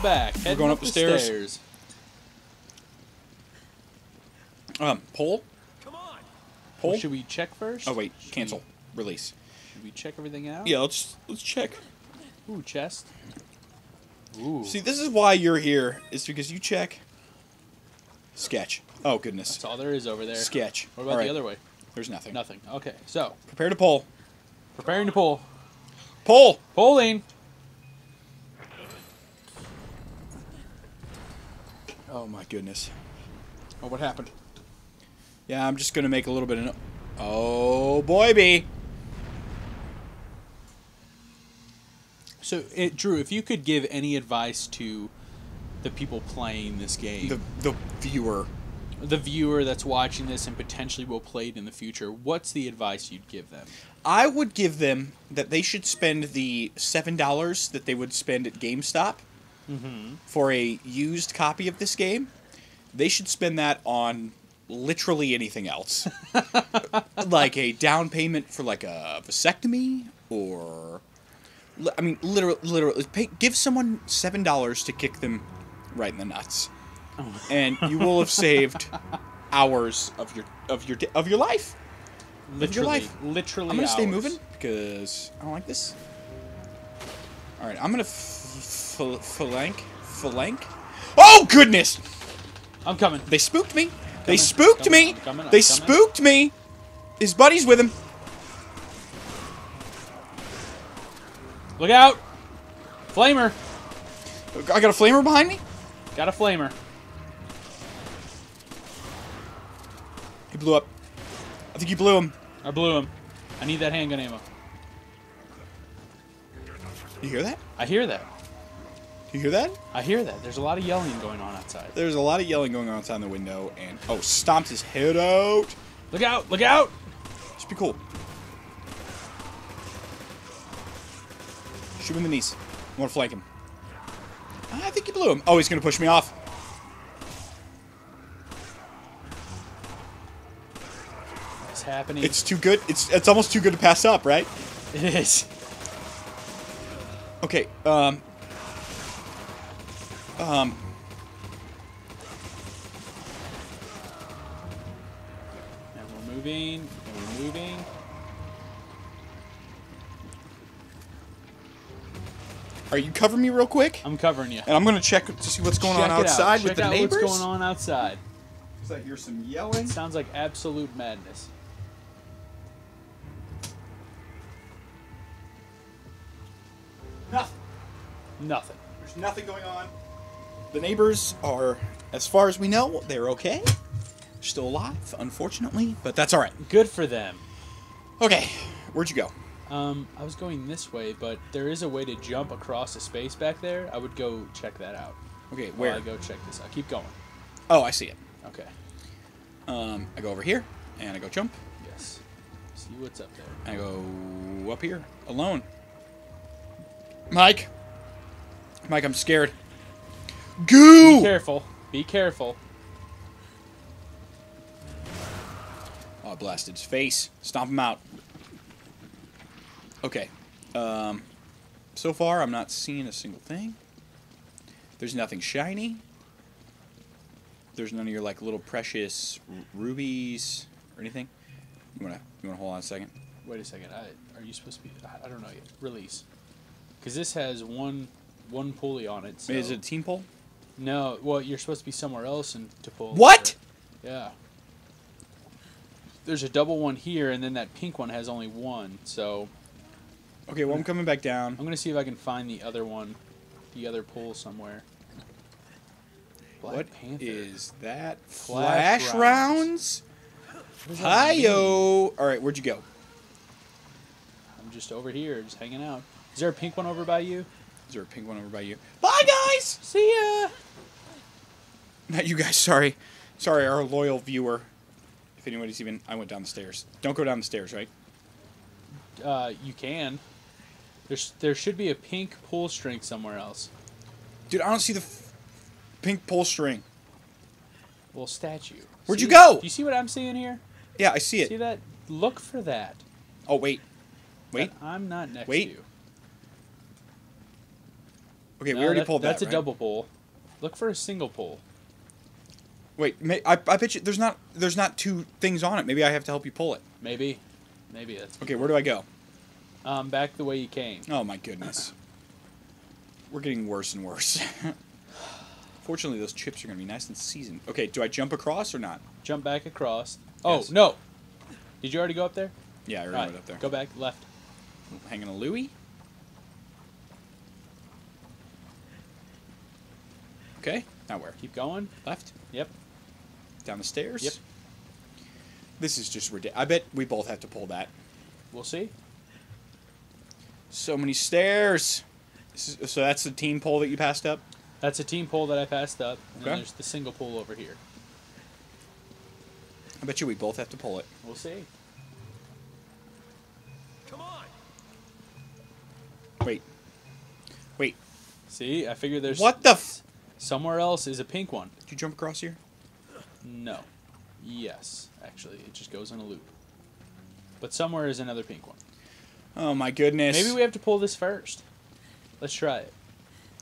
back. We're going up the stairs. Pull? Come on. Pull? Well, should we check first? Oh, wait. Cancel. Release. Should we check everything out? Yeah, let's check. Ooh, chest. Ooh. See, this is why you're here. It's because you check. Sketch. Oh, goodness. That's all there is over there. Sketch. What about the other way? There's nothing. Nothing. Okay, so. Prepare to pull. Preparing to pull. Pull! Pulling! Oh, my goodness. Oh, what happened? Yeah, I'm just going to make a little bit of... Oh, boy, B. So, Drew, if you could give any advice to the people playing this game... The viewer. The viewer that's watching this and potentially will play it in the future, what's the advice you'd give them? I would give them that they should spend the $7 that they would spend at GameStop for a used copy of this game. They should spend that on... literally anything else. Like a down payment for like a vasectomy or... I mean, literally give someone $7 to kick them right in the nuts. Oh. And you will have saved hours of your life. Literally I'm going to stay moving because I don't like this. All right, I'm going to flank. Oh, goodness! I'm coming. They spooked me. They spooked me! They spooked me! His buddy's with him. Look out! Flamer! I got a flamer behind me? Got a flamer. He blew up. I think you blew him. I blew him. I need that handgun ammo. You hear that? I hear that. You hear that? I hear that. There's a lot of yelling going on outside. There's a lot of yelling going on outside the window, and... Oh, stomped his head out! Look out! Look out! Just be cool. Shoot him in the knees. I want to flank him. I think you blew him. Oh, he's going to push me off. What's happening? It's too good. It's almost too good to pass up, right? It is. Okay, and we're moving, and we're moving. Alright, you cover me real quick? I'm covering you. And I'm gonna check to see what's going on outside with the neighbors. Check out what's going on outside. Because I hear some yelling. It sounds like absolute madness. Nothing. Nothing. There's nothing going on. The neighbors are, as far as we know, they're okay. They're still alive, unfortunately, but that's all right. Good for them. Okay, where'd you go? I was going this way, but there is a way to jump across a space back there. I would go check that out. Okay, where? I go check this out. Keep going. Oh, I see it. Okay. I go over here, and I go jump. Yes. See what's up there. I go up here, alone. Mike. Mike, I'm scared. Goo! Be careful. Be careful. Oh, I blasted his face. Stomp him out. Okay. So far, I'm not seeing a single thing. There's nothing shiny. There's none of your, like, little precious rubies or anything. You wanna hold on a second? Wait a second. Are you supposed to be... I don't know yet. Release. Because this has one pulley on it, so... Wait, is it a team pull? No, well, you're supposed to be somewhere else and to pull. What? There. Yeah. There's a double one here, and then that pink one has only one, so... Okay, well, I'm coming back down. I'm going to see if I can find the other one, the other pull somewhere. Black Panther. Is that? Flash rounds? Hi-yo! Alright, where'd you go? I'm just over here, just hanging out. Is there a pink one over by you? Is there a pink one over by you? Bye, guys! See ya! Not you guys, sorry. Sorry, our loyal viewer. If anybody's even... I went down the stairs. Don't go down the stairs, right? You can. There should be a pink pull string somewhere else. Dude, I don't see the pink pull string. Well, statue. Where'd you go? Do you see what I'm seeing here? Yeah, I see it. See that? Look for that. Oh, wait. Wait. But I'm not next to you. Okay, no, we already pulled that. That's a double pull. Look for a single pull. Wait, I bet you there's not two things on it. Maybe I have to help you pull it. Maybe that's okay. Where do I go? Back the way you came. Oh my goodness, we're getting worse and worse. Fortunately, those chips are gonna be nice and seasoned. Okay, do I jump across or not? Jump back across. Yes. Oh no! Did you already go up there? Yeah, I already went up there. Go back left. Hanging a Louie. Okay, now where? Keep going. Left. Yep. Down the stairs. Yep. This is just ridiculous. I bet we both have to pull that. We'll see. So many stairs. So that's the team pole that you passed up? That's a team pole that I passed up. And okay. There's the single pole over here. I bet you we both have to pull it. We'll see. Come on. Wait. Wait. See, I figured there's... What the... Somewhere else is a pink one. Did you jump across here? No. Yes, actually. It just goes in a loop. But somewhere is another pink one. Oh, my goodness. Maybe we have to pull this first. Let's try it.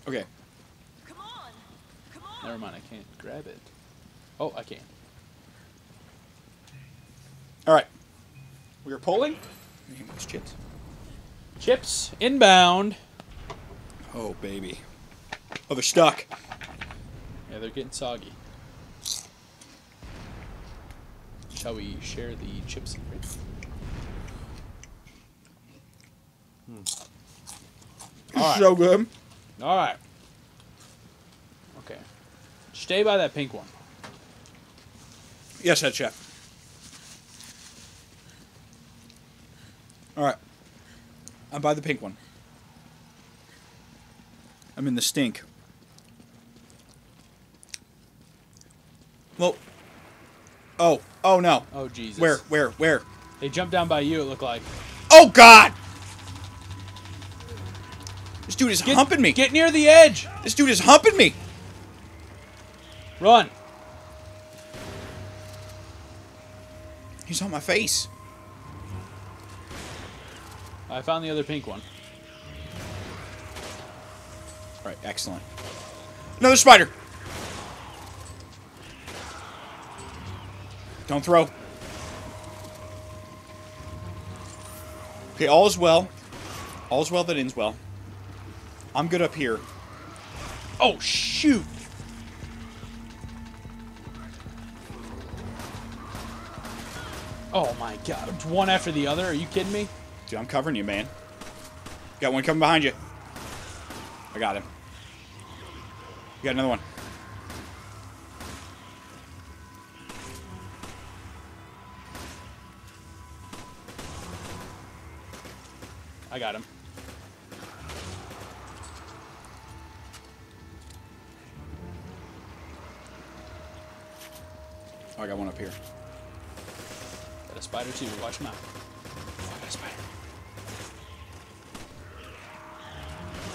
Okay. Come on. Come on. Never mind, I can't grab it. Oh, I can. All right. We are pulling. Chips. Chips inbound. Oh, baby. Oh, they're stuck. Yeah, they're getting soggy. Shall we share the chip secret? Right. So good. All right. Okay. Stay by that pink one. Yes, head chef. All right. I'm by the pink one. I'm in the stink. Well, oh no. Oh Jesus. Where? They jumped down by you, it looked like. Oh God! This dude is humping me. Get near the edge. This dude is humping me. Run. He's on my face. I found the other pink one. All right, excellent. Another spider. Don't throw. Okay, all is well. All is well that ends well. I'm good up here. Oh, shoot. Oh, my God. One after the other? Are you kidding me? Dude, I'm covering you, man. Got one coming behind you. I got him. You got another one. I got him. Oh, I got one up here. Got a spider too. Watch him out. Oh, I got a spider.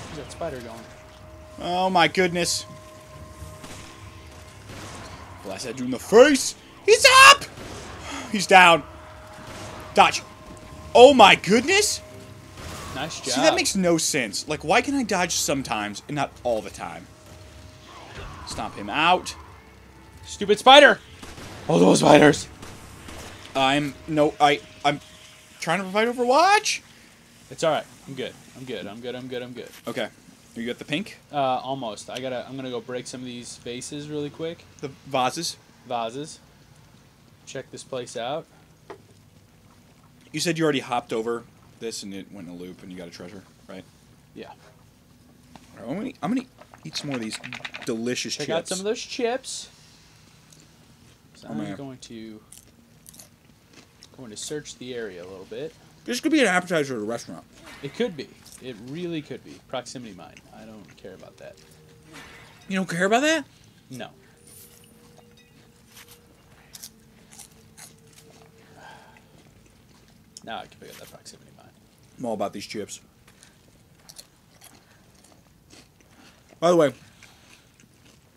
Where's that spider going? Oh my goodness. Blast that dude in the face. He's up. He's down. Dodge. Oh my goodness. Nice job. See, that makes no sense. Like, why can I dodge sometimes and not all the time? Stomp him out. Stupid spider. Oh, those spiders. I'm trying to provide Overwatch. It's all right. I'm good. Okay. You got the pink? Almost. I'm gonna go break some of these vases really quick. The vases? Vases. Check this place out. You said you already hopped over this and it went in a loop and you got a treasure, right? Yeah. All right, I'm gonna eat some more of these delicious chips. Check out some of those chips. So I'm going to search the area a little bit. This could be an appetizer at a restaurant. It could be. It really could be. Proximity mine. I don't care about that. You don't care about that? No. Now I can figure out that proximity mine. I'm all about these chips. By the way,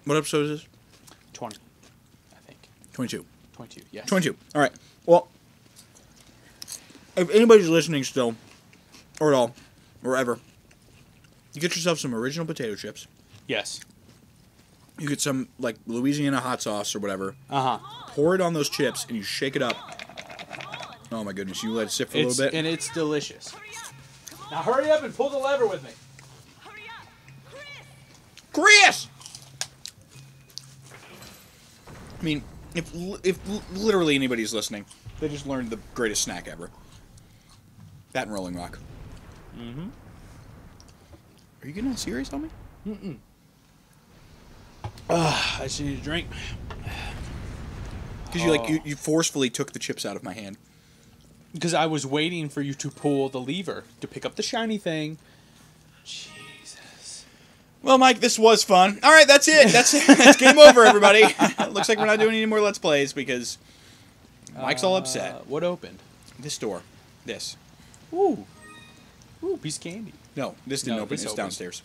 what episode is this? 20, I think. 22. 22, yes. 22. All right. Well, if anybody's listening still, or at all, or ever, You get yourself some original potato chips. Yes. You get some, like, Louisiana hot sauce or whatever. Uh-huh. Pour it on those chips, and you shake it up. Oh, my goodness. You let it sit for a little bit. And it's delicious. Now hurry up and pull the lever with me. Hurry up. Chris! I mean, if literally anybody's listening, they just learned the greatest snack ever. That and Rolling Rock. Mm-hmm. Are you getting all serious on me? Mm-mm. I just need a drink. Because you forcefully took the chips out of my hand. Because I was waiting for you to pull the lever to pick up the shiny thing. Jesus. Well, Mike, this was fun. All right, that's it. That's it. That's game over, everybody. Looks like we're not doing any more Let's Plays because Mike's all upset. What opened? This door. This. Ooh. Ooh, piece of candy. No, this didn't open. It's downstairs.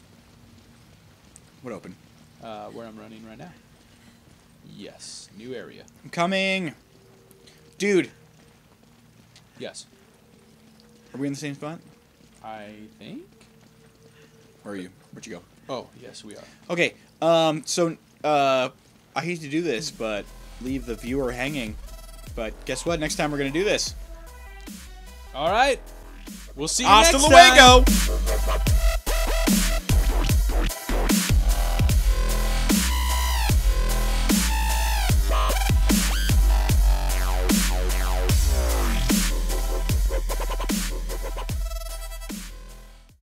What opened? Where I'm running right now. Yes, new area. I'm coming. Dude. Yes. Are we in the same spot? I think. Where are you? Where'd you go? Oh, yes, we are. Okay, so I hate to do this, but leave the viewer hanging. But guess what? Next time we're going to do this. All right. We'll see you next time. Hasta luego.